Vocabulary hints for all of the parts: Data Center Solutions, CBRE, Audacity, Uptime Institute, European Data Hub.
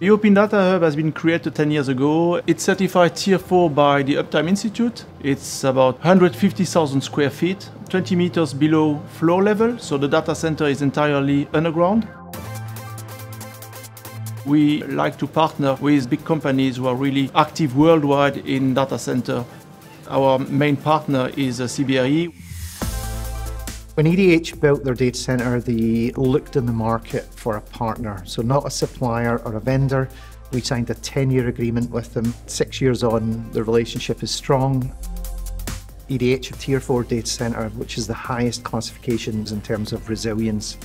The European Data Hub has been created 10 years ago. It's certified Tier 4 by the Uptime Institute. It's about 150,000 square feet, 20 meters below floor level, so the data center is entirely underground. We like to partner with big companies who are really active worldwide in data center. Our main partner is CBRE. When EDH built their data center, they looked in the market for a partner, so not a supplier or a vendor. We signed a 10-year agreement with them. 6 years on, the relationship is strong. EDH, a Tier 4 data center, which is the highest classifications in terms of resilience.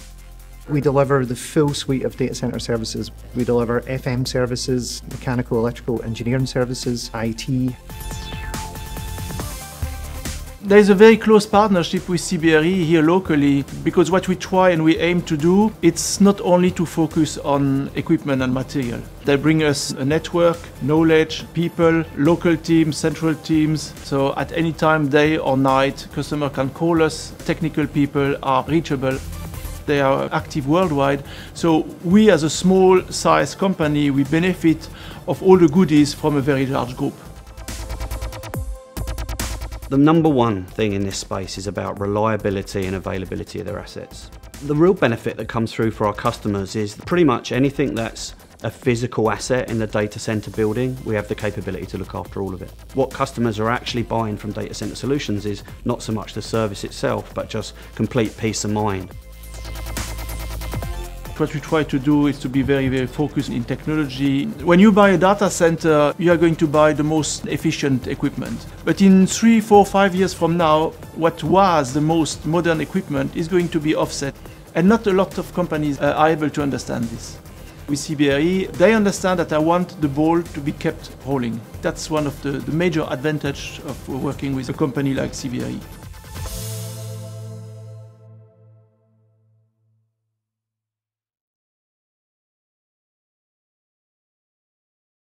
We deliver the full suite of data center services. We deliver FM services, mechanical, electrical, engineering services, IT. There is a very close partnership with CBRE here locally, because what we try and we aim to do, it's not only to focus on equipment and material. They bring us a network, knowledge, people, local teams, central teams. So at any time, day or night, customer can call us. Technical people are reachable. They are active worldwide. So we as a small size company, we benefit of all the goodies from a very large group. The number one thing in this space is about reliability and availability of their assets. The real benefit that comes through for our customers is pretty much anything that's a physical asset in the data center building, we have the capability to look after all of it. What customers are actually buying from Data Center Solutions is not so much the service itself, but just complete peace of mind. What we try to do is to be very, very focused in technology. When you buy a data center, you are going to buy the most efficient equipment. But in 3, 4, 5 years from now, what was the most modern equipment is going to be offset. And not a lot of companies are able to understand this. With CBRE, they understand that I want the ball to be kept rolling. That's one of the major advantages of working with a company like CBRE.